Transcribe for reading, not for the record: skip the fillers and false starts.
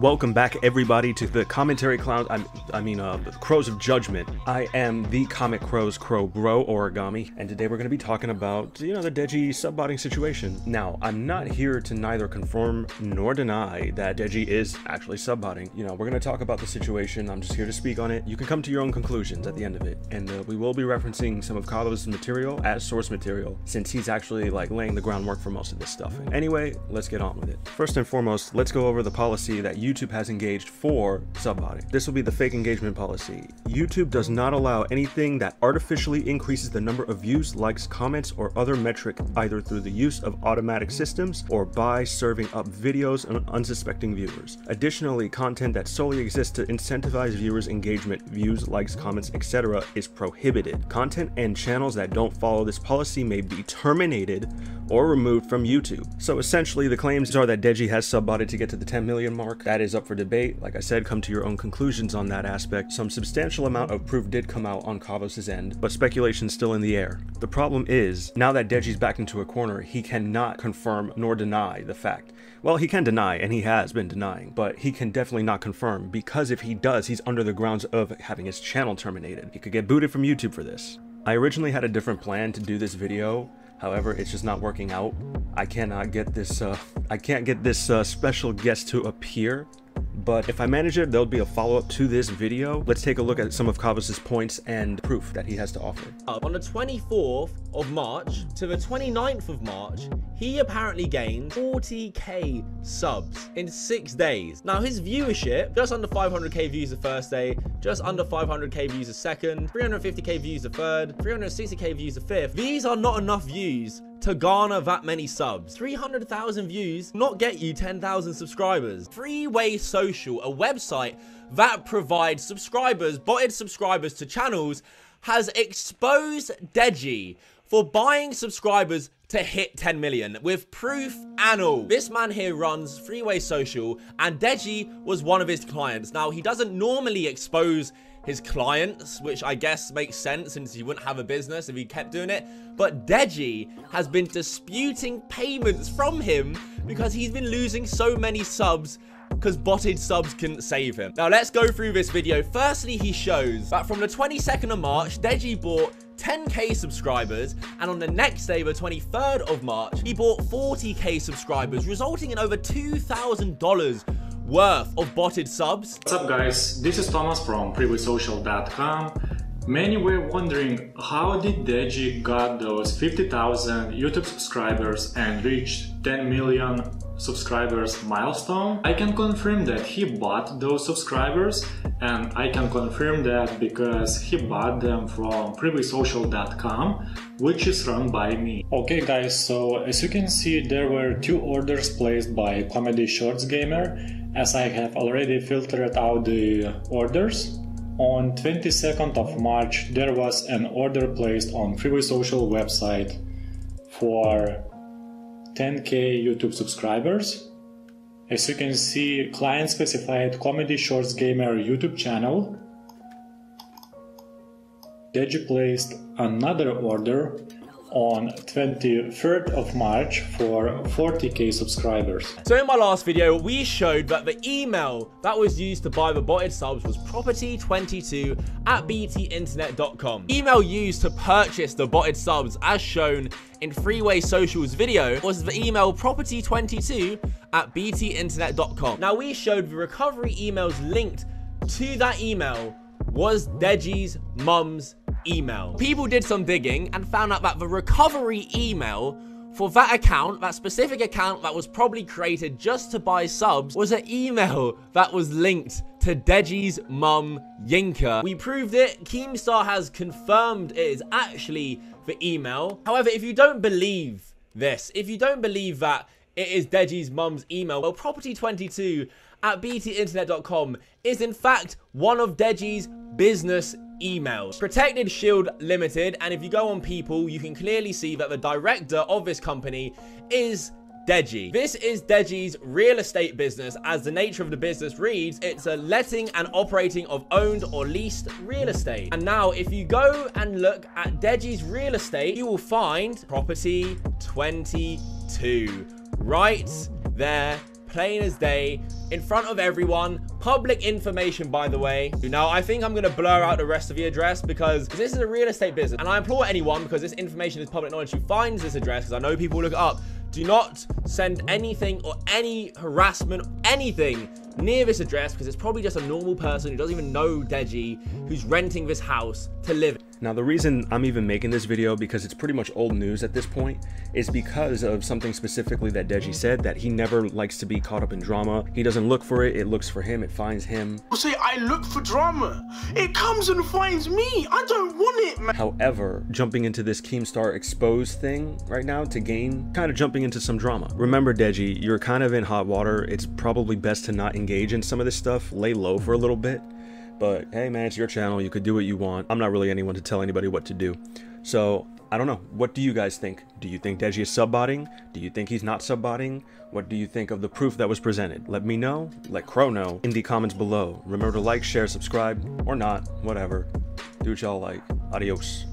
Welcome back, everybody, to the Commentary Cloud. I mean, Crows of Judgment. I am the Comic Crows Crow Grow Origami, and today we're going to be talking about, you know, the Deji subbotting situation. Now, I'm not here to neither confirm nor deny that Deji is actually subbotting. You know, we're going to talk about the situation. I'm just here to speak on it. You can come to your own conclusions at the end of it, and we will be referencing some of Kavos' material as source material, since he's actually like laying the groundwork for most of this stuff. Anyway, let's get on with it. First and foremost, let's go over the policy that YouTube has engaged for subbotting. This will be the fake engagement policy. YouTube does not allow anything that artificially increases the number of views, likes, comments, or other metric, either through the use of automatic systems or by serving up videos on unsuspecting viewers. Additionally, content that solely exists to incentivize viewers' engagement, views, likes, comments, etc. is prohibited. Content and channels that don't follow this policy may be terminated or removed from YouTube. So essentially, the claims are that Deji has subbotted to get to the 10 million mark. That is up for debate. Like I said, come to your own conclusions on that aspect. Some substantial amount of proof did come out on Kavos' end, but speculation's still in the air. The problem is, now that Deji's backed into a corner, he cannot confirm nor deny the fact. Well, he can deny, and he has been denying, but he can definitely not confirm, because if he does, he's under the grounds of having his channel terminated. He could get booted from YouTube for this. I originally had a different plan to do this video. However, it's just not working out. I can't get this special guest to appear. But if I manage it, there'll be a follow-up to this video. Let's take a look at some of Kavos' points and proof that he has to offer. On the 24th of March to the 29th of March, he apparently gained 40k subs in 6 days. Now, his viewership, just under 500k views the first day, just under 500k views the second, 350k views the third, 360k views the fifth. These are not enough views to garner that many subs. 300,000 views not get you 10,000 subscribers. Freeway Social, a website that provides subscribers, botted subscribers to channels, has exposed Deji for buying subscribers to hit 10 million with proof and all. This man here runs Freeway Social, and Deji was one of his clients. Now, he doesn't normally expose his clients, which I guess makes sense since he wouldn't have a business if he kept doing it. But Deji has been disputing payments from him because he's been losing so many subs because botted subs couldn't save him. Now, let's go through this video. Firstly, he shows that from the 22nd of March, Deji bought 10k subscribers, and on the next day, the 23rd of March, he bought 40k subscribers, resulting in over $2,000 worth of botted subs. What's up, guys? This is Thomas from PreviewSocial.com. Many were wondering how did Deji got those 50,000 YouTube subscribers and reached 10 million subscribers milestone. I can confirm that he bought those subscribers, and I can confirm that because he bought them from PreviewSocial.com, which is run by me. Okay, guys, so as you can see, there were two orders placed by Comedy Shorts Gamer, as I have already filtered out the orders. On 22nd of March, there was an order placed on Freeway Social website for 10k YouTube subscribers. As you can see, client specified Comedy Shorts Gamer YouTube channel. Deji placed another order on 23rd of March for 40k subscribers. So in my last video, we showed that the email that was used to buy the botted subs was property22@btinternet.com. Email used to purchase the botted subs, as shown in Freeway Social's video, was the email property22@btinternet.com. Now, we showed the recovery emails linked to that email was Deji's mum's email. People did some digging and found out that the recovery email for that account, that specific account that was probably created just to buy subs, was an email that was linked to Deji's mum, Yinka. We proved it. Keemstar has confirmed it is actually the email. However, if you don't believe this, if you don't believe that it is Deji's mum's email, well, property22@btinternet.com is in fact one of Deji's business emails. Protected Shield Limited, and if you go on People, you can clearly see that the director of this company is Deji. This is Deji's real estate business. As the nature of the business reads, it's a letting and operating of owned or leased real estate. And now, if you go and look at Deji's real estate, you will find Property 22 right there plain as day, in front of everyone. Public information, by the way. Now, I think I'm going to blur out the rest of the address because this is a real estate business. And I implore anyone, because this information is public knowledge, who finds this address, because I know people look it up, do not send anything or any harassment, anything near this address, because it's probably just a normal person who doesn't even know Deji, who's renting this house to live in. Now, the reason I'm even making this video, because it's pretty much old news at this point, is because of something specifically that Deji said, that he never likes to be caught up in drama. He doesn't look for it, it looks for him, it finds him. Say, I look for drama. It comes and finds me. I don't want it, man. However, jumping into this Keemstar exposed thing right now to gain, kind of jumping into some drama. Remember, Deji, you're kind of in hot water. It's probably best to not engage in some of this stuff, lay low for a little bit. But hey man, it's your channel, you could do what you want. I'm not really anyone to tell anybody what to do. So, I don't know, what do you guys think? Do you think Deji is subbotting? Do you think he's not subbotting? What do you think of the proof that was presented? Let me know, let Crow know in the comments below. Remember to like, share, subscribe, or not, whatever. Do what y'all like. Adios.